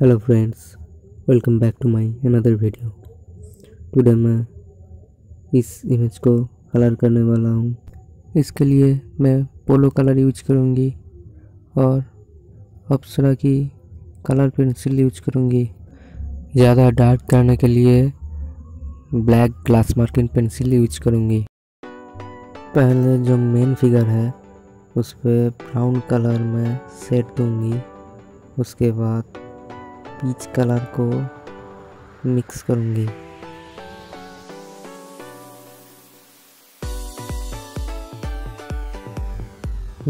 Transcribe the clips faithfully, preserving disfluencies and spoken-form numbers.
Hello friends, welcome back to my another video। Today मैं इस image को colour करने वाला हूँ। इसके लिए मैं पोलो कलर यूज करूँगी और अप्सरा की कलर पेंसिल यूज करूँगी। ज़्यादा डार्क करने के लिए black glass marking pencil use करूँगी। पहले जो मेन फिगर है उस पर ब्राउन कलर में सेट दूँगी। उसके बाद पीच कलर को मिक्स करूंगी।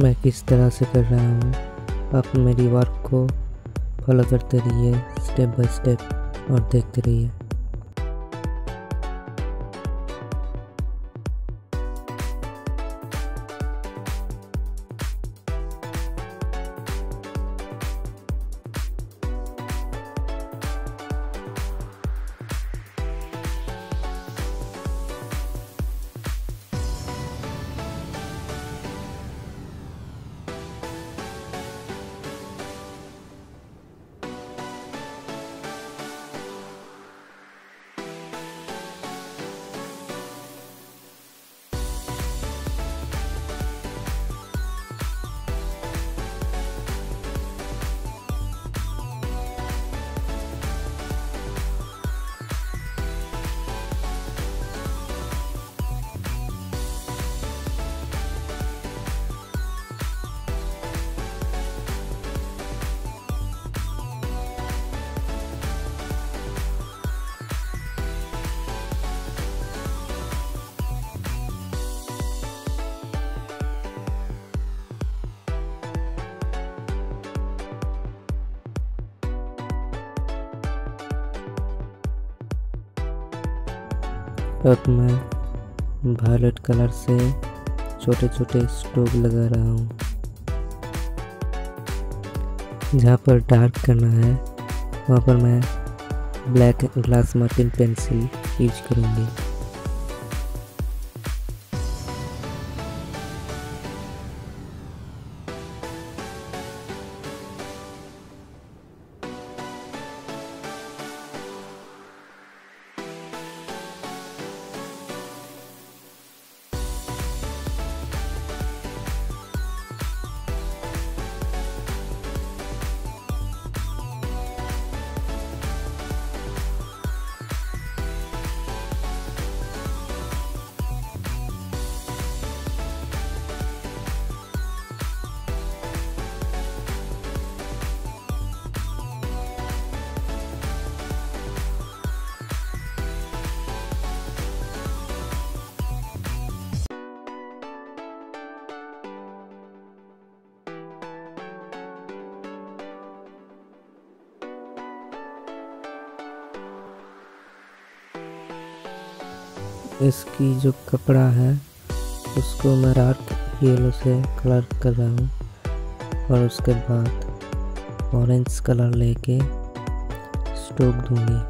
मैं किस तरह से कर रहा हूँ, आप मेरी वर्क को फॉलो करते रहिए स्टेप बाय स्टेप और देखते रहिए। अब मैं वायलेट कलर से छोटे छोटे स्ट्रोक लगा रहा हूँ। जहाँ पर डार्क करना है वहाँ पर मैं black glass marking pencil use करूँगी। इसकी जो कपड़ा है उसको मैं डार्क येलो से कलर कर रहा हूँ और उसके बाद ऑरेंज कलर लेके स्ट्रोक दूंगी।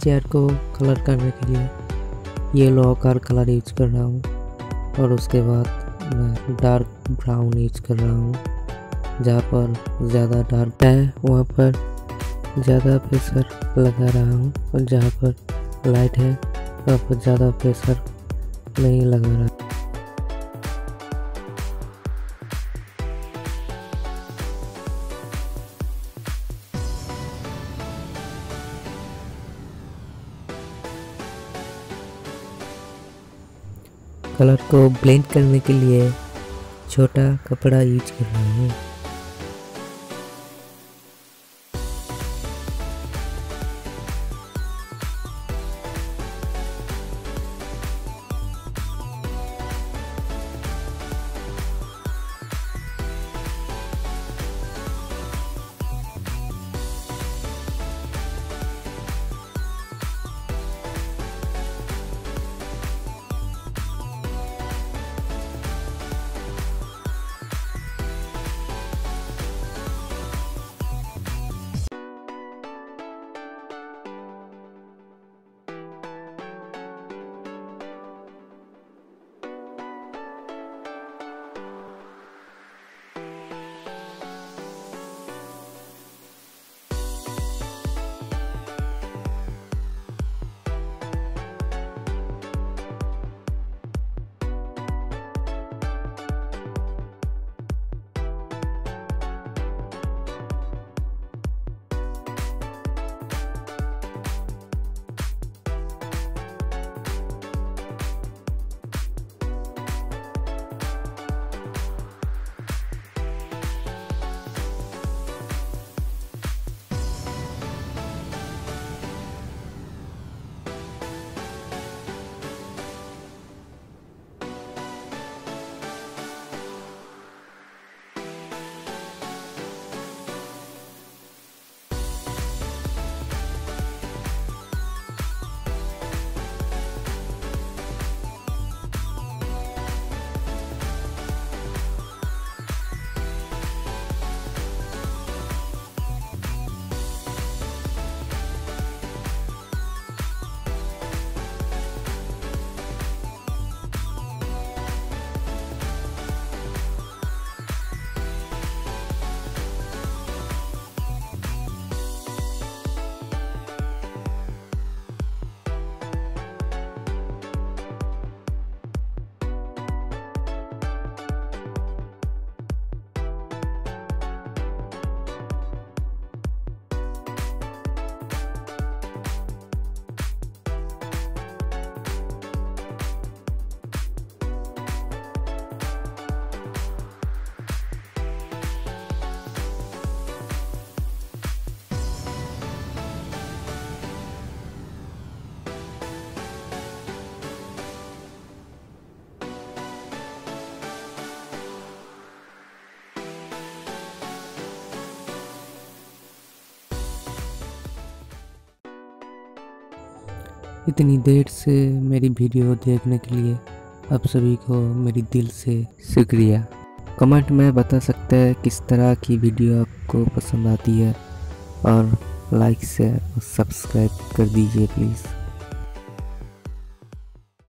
चेयर को कलर करने के लिए येलो आकार कलर यूज कर रहा हूँ और उसके बाद मैं डार्क ब्राउन यूज कर रहा हूँ। जहाँ पर ज़्यादा डार्क है वहाँ पर ज़्यादा प्रेशर लगा रहा हूँ और जहाँ पर लाइट है वहाँ पर ज़्यादा प्रेशर नहीं लग रहा। कलर को ब्लेंड करने के लिए छोटा कपड़ा यूज कर रहा हूँ। इतनी देर से मेरी वीडियो देखने के लिए आप सभी को मेरी दिल से शुक्रिया। कमेंट में बता सकते हैं किस तरह की वीडियो आपको पसंद आती है और लाइक शेयर और सब्सक्राइब कर दीजिए प्लीज़।